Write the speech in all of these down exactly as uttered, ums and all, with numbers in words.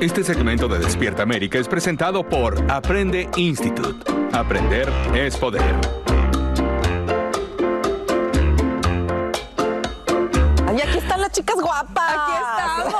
Este segmento de Despierta América es presentado por Aprende Institute. Aprender es poder. Y aquí están las chicas guapas. Aquí estamos.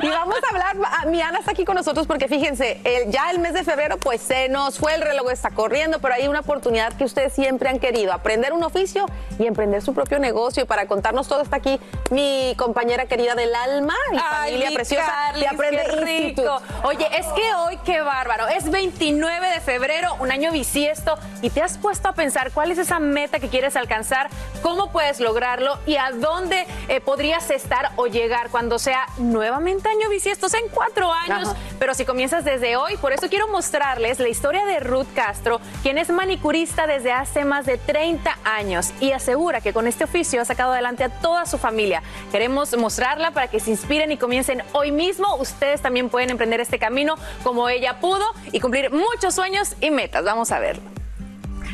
Y vamos a hablar, mi Ana está aquí con nosotros porque fíjense, el, ya el mes de febrero pues se nos fue, el reloj está corriendo, pero hay una oportunidad que ustedes siempre han querido, aprender un oficio y emprender su propio negocio. Y para contarnos todo está aquí mi compañera querida del alma, mi Ay, familia mi preciosa Carles, de Aprende Institute. Oye, es que hoy, qué bárbaro, es veintinueve de febrero, un año bisiesto, y te has puesto a pensar cuál es esa meta que quieres alcanzar, cómo puedes lograrlo y a dónde eh, podrías estar o llegar cuando sea nuevamente año bisiesto, en cuatro años, Ajá. pero si comienzas desde hoy. Por eso quiero mostrarles la historia de Ruth Castro, quien es manicurista desde hace más de treinta años y asegura que con este oficio ha sacado adelante a toda su familia. Queremos mostrarla para que se inspiren y comiencen hoy mismo. Ustedes también pueden emprender este camino como ella pudo y cumplir muchos sueños y metas. Vamos a verlo.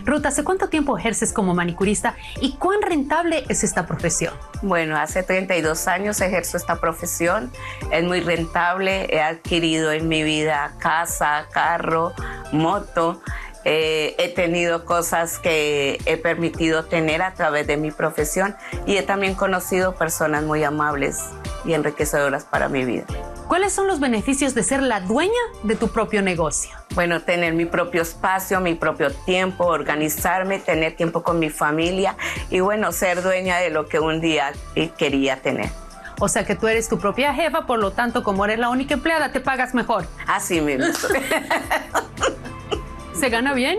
Ruth, ¿hace cuánto tiempo ejerces como manicurista y cuán rentable es esta profesión? Bueno, hace treinta y dos años ejerzo esta profesión. Es muy rentable. He adquirido en mi vida casa, carro, moto. Eh, he tenido cosas que he permitido tener a través de mi profesión y he también conocido personas muy amables y enriquecedoras para mi vida. ¿Cuáles son los beneficios de ser la dueña de tu propio negocio? Bueno, tener mi propio espacio, mi propio tiempo, organizarme, tener tiempo con mi familia y, bueno, ser dueña de lo que un día quería tener. O sea que tú eres tu propia jefa, por lo tanto, como eres la única empleada, te pagas mejor. Así mismo. ¿Se gana bien?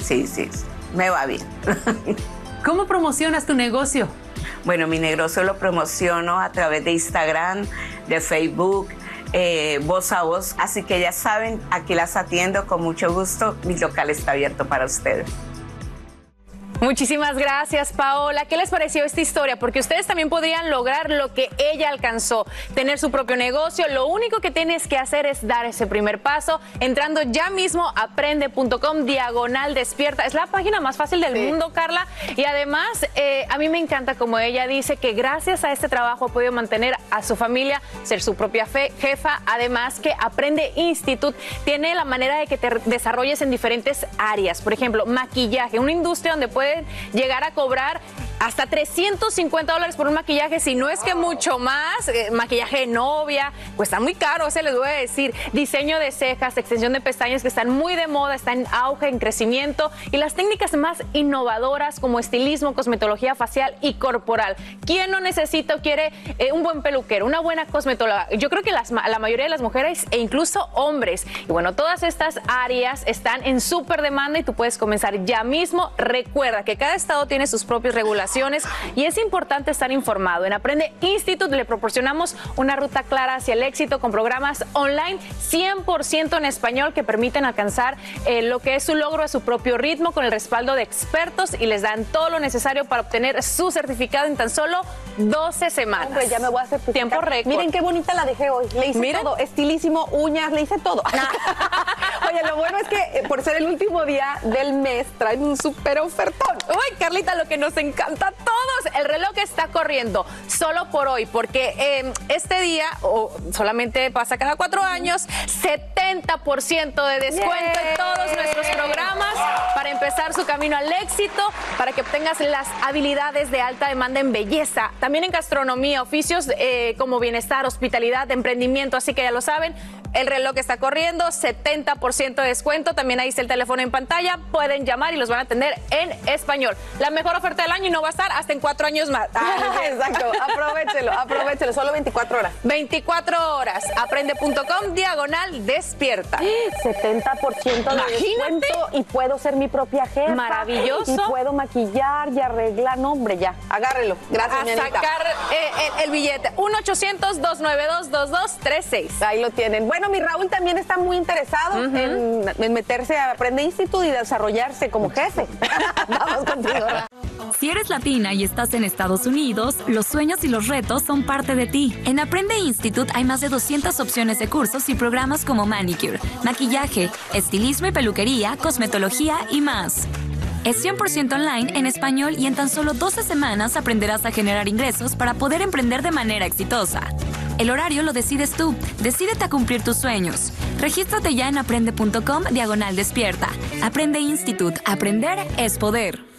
Sí, sí, me va bien. ¿Cómo promocionas tu negocio? Bueno, mi negocio lo promociono a través de Instagram, de Facebook, eh, voz a voz. Así que ya saben, aquí las atiendo con mucho gusto. Mi local está abierto para ustedes. Muchísimas gracias, Paola. ¿Qué les pareció esta historia? Porque ustedes también podrían lograr lo que ella alcanzó, tener su propio negocio. Lo único que tienes que hacer es dar ese primer paso, entrando ya mismo a aprende punto com, diagonal despierta. Es la página más fácil del sí. mundo, Carla. Y además, eh, a mí me encanta como ella dice que gracias a este trabajo ha podido mantener a su familia, ser su propia fe, jefa. Además que Aprende Institute tiene la manera de que te desarrolles en diferentes áreas. Por ejemplo, maquillaje, una industria donde puedes llegar a cobrar hasta trescientos cincuenta dólares por un maquillaje, si no es que mucho más. Eh, maquillaje de novia, pues está muy caro, se les voy a decir. Diseño de cejas, extensión de pestañas, que están muy de moda, están en auge, en crecimiento. Y las técnicas más innovadoras como estilismo, cosmetología facial y corporal. ¿Quién no necesita o quiere eh, un buen peluquero, una buena cosmetóloga? Yo creo que las, la mayoría de las mujeres e incluso hombres. Y bueno, todas estas áreas están en súper demanda y tú puedes comenzar ya mismo. Recuerda que cada estado tiene sus propias regulaciones y es importante estar informado. En Aprende Institute le proporcionamos una ruta clara hacia el éxito con programas online cien por ciento en español que permiten alcanzar eh, lo que es su logro a su propio ritmo con el respaldo de expertos y les dan todo lo necesario para obtener su certificado en tan solo doce semanas. Hombre, ya me voy a certificar. Tiempo récord. Miren qué bonita la dejé hoy. Le hice Miren. todo, estilísimo, uñas, le hice todo. Nah. Oye, lo bueno es que por ser el último día del mes traen un súper ofertón. Uy, Carlita, lo que nos encanta a todos, el reloj está corriendo solo por hoy, porque eh, este día, o oh, solamente pasa cada cuatro años, setenta por ciento de descuento yeah. en todos nuestros programas para empezar su camino al éxito, para que obtengas las habilidades de alta demanda en belleza, también en gastronomía, oficios eh, como bienestar, hospitalidad, emprendimiento, así que ya lo saben. El reloj está corriendo, setenta por ciento de descuento. También ahí está el teléfono en pantalla. Pueden llamar y los van a atender en español. La mejor oferta del año y no va a estar hasta en cuatro años más. Ah, exacto. Aprovechelo, aprovechelo. Solo veinticuatro horas. veinticuatro horas. Aprende punto com, diagonal, despierta. setenta por ciento de Imagínate. descuento y puedo ser mi propia jefa. Maravilloso. Y puedo maquillar y arreglar. No, hombre, ya. Agárrelo. Gracias, mi Anita. A sacar eh, el, el billete. uno ochocientos, dos noventa y dos, dos dos tres seis. Ahí lo tienen. Bueno, Bueno, mi Raúl también está muy interesado uh-huh. en, en meterse a Aprende Institute y desarrollarse como jefe. Vamos contigo. Si eres latina y estás en Estados Unidos, los sueños y los retos son parte de ti. En Aprende Institute hay más de doscientas opciones de cursos y programas como manicure, maquillaje, estilismo y peluquería, cosmetología y más. Es cien por ciento online, en español, y en tan solo doce semanas aprenderás a generar ingresos para poder emprender de manera exitosa. El horario lo decides tú. Decídete a cumplir tus sueños. Regístrate ya en aprende punto com diagonal despierta. Aprende Institute. Aprender es poder.